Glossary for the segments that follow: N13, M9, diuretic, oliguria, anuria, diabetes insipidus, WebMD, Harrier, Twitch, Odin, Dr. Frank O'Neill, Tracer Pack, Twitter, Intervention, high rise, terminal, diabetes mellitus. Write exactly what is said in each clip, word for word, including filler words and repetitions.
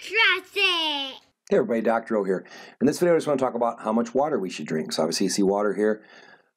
Cross it! Hey everybody, Doctor O here. In this video I just want to talk about how much water we should drink. So obviously you see water here.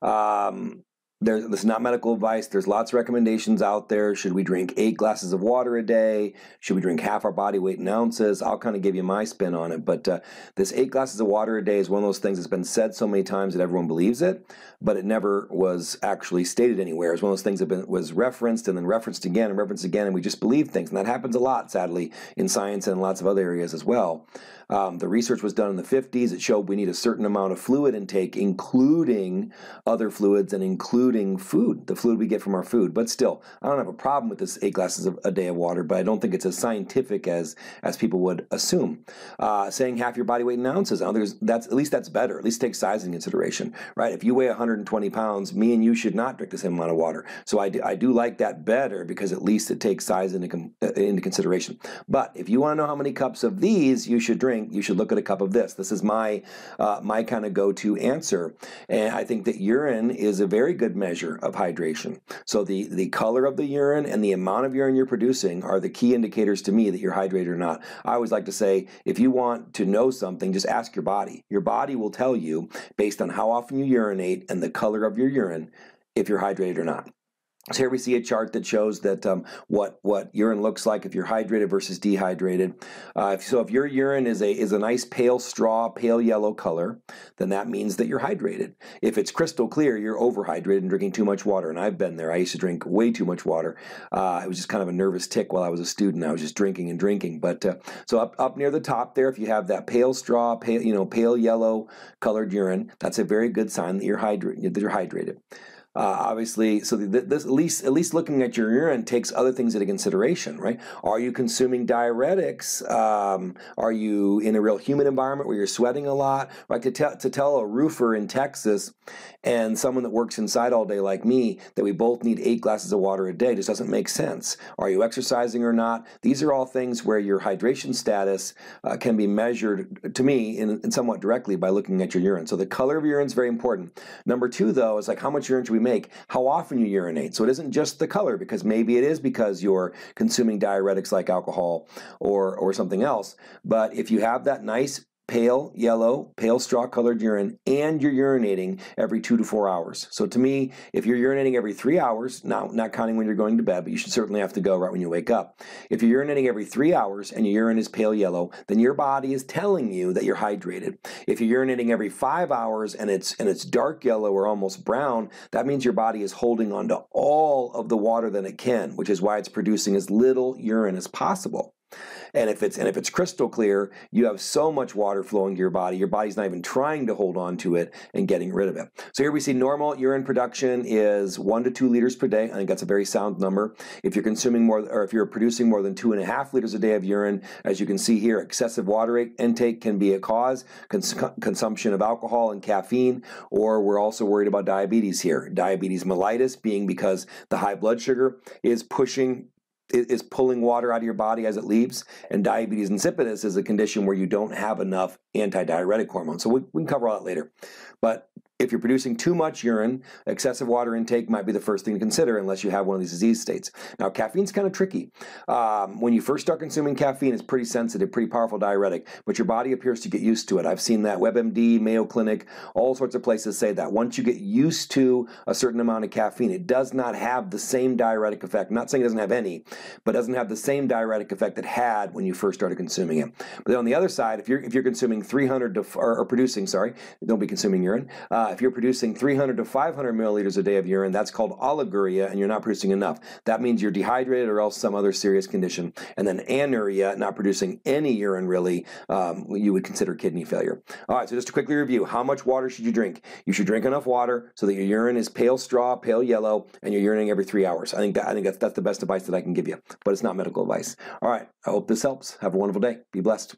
Um, there, this is not medical advice. There's lots of recommendations out there. Should we drink eight glasses of water a day? Should we drink half our body weight in ounces? I'll kind of give you my spin on it. But uh, this eight glasses of water a day is one of those things that's been said so many times that everyone believes it, but it never was actually stated anywhere. It's one of those things that been, was referenced and then referenced again and referenced again, and we just believe things. And that happens a lot, sadly, in science and lots of other areas as well. Um, the research was done in the fifties. It showed we need a certain amount of fluid intake, including other fluids and including food, the fluid we get from our food. But still, I don't have a problem with this eight glasses of a day of water, but I don't think it's as scientific as as people would assume. Uh, saying half your body weight in ounces, I don't think that's, at least that's better. At least take size into consideration, right? If you weigh one hundred twenty pounds, me and you should not drink the same amount of water. So I do, I do like that better because at least it takes size into into consideration. But if you want to know how many cups of these you should drink, you should look at a cup of this. This is my uh, my kind of go-to answer, and I think that urine is a very good measure measure of hydration. So the, the color of the urine and the amount of urine you're producing are the key indicators to me that you're hydrated or not. I always like to say, if you want to know something, just ask your body. Your body will tell you, based on how often you urinate and the color of your urine, if you're hydrated or not. So here we see a chart that shows that um, what what urine looks like if you're hydrated versus dehydrated. Uh, if, so if your urine is a is a nice pale straw, pale yellow color, then that means that you're hydrated. If it's crystal clear, you're overhydrated and drinking too much water. And I've been there. I used to drink way too much water. Uh, it was just kind of a nervous tick while I was a student. I was just drinking and drinking. But uh, so up up near the top there, if you have that pale straw, pale you know pale yellow colored urine, that's a very good sign that you're hydrated. That you're hydrated. Uh, obviously, so th this, at least at least looking at your urine takes other things into consideration, right? Are you consuming diuretics? Um, are you in a real humid environment where you're sweating a lot? Like to, te to tell a roofer in Texas and someone that works inside all day like me that we both need eight glasses of water a day just doesn't make sense. Are you exercising or not? These are all things where your hydration status uh, can be measured, to me, in, in somewhat directly by looking at your urine. So the color of your urine is very important. Number two, though, is like how much urine should we make, how often you urinate. So it isn't just the color, because maybe it is because you're consuming diuretics like alcohol or, or something else. But if you have that nice pale yellow, pale straw colored urine and you're urinating every two to four hours. So to me, if you're urinating every three hours, not, not counting when you're going to bed, but you should certainly have to go right when you wake up. If you're urinating every three hours and your urine is pale yellow, then your body is telling you that you're hydrated. If you're urinating every five hours and it's, and it's dark yellow or almost brown, that means your body is holding on to all of the water that it can, which is why it's producing as little urine as possible. And if it's and if it's crystal clear, you have so much water flowing to your body, your body's not even trying to hold on to it and getting rid of it. So here we see normal urine production is one to two liters per day. I think that's a very sound number. If you're consuming more, or if you're producing more than two and a half liters a day of urine, as you can see here, excessive water intake can be a cause. Cons consumption of alcohol and caffeine, or we're also worried about diabetes here. Diabetes mellitus being because the high blood sugar is pushing is pulling water out of your body as it leaves, and diabetes insipidus is a condition where you don't have enough antidiuretic hormone. So we, we can cover all that later. But if you're producing too much urine, excessive water intake might be the first thing to consider unless you have one of these disease states. Now, caffeine's kind of tricky. Um, when you first start consuming caffeine, it's pretty sensitive, pretty powerful diuretic, but your body appears to get used to it. I've seen that. WebMD, Mayo Clinic, all sorts of places say that. Once you get used to a certain amount of caffeine, it does not have the same diuretic effect. I'm not saying it doesn't have any, but doesn't have the same diuretic effect it had when you first started consuming it. But then on the other side, if you're, if you're consuming three hundred, to, or, or producing, sorry, don't be consuming urine, uh, Uh, if you're producing three hundred to five hundred milliliters a day of urine, that's called oliguria, and you're not producing enough. That means you're dehydrated or else some other serious condition. And then anuria, not producing any urine really, um, you would consider kidney failure. All right, so just to quickly review, how much water should you drink? You should drink enough water so that your urine is pale straw, pale yellow, and you're urinating every three hours. I think, that, I think that's, that's the best advice that I can give you, but it's not medical advice. All right, I hope this helps. Have a wonderful day. Be blessed.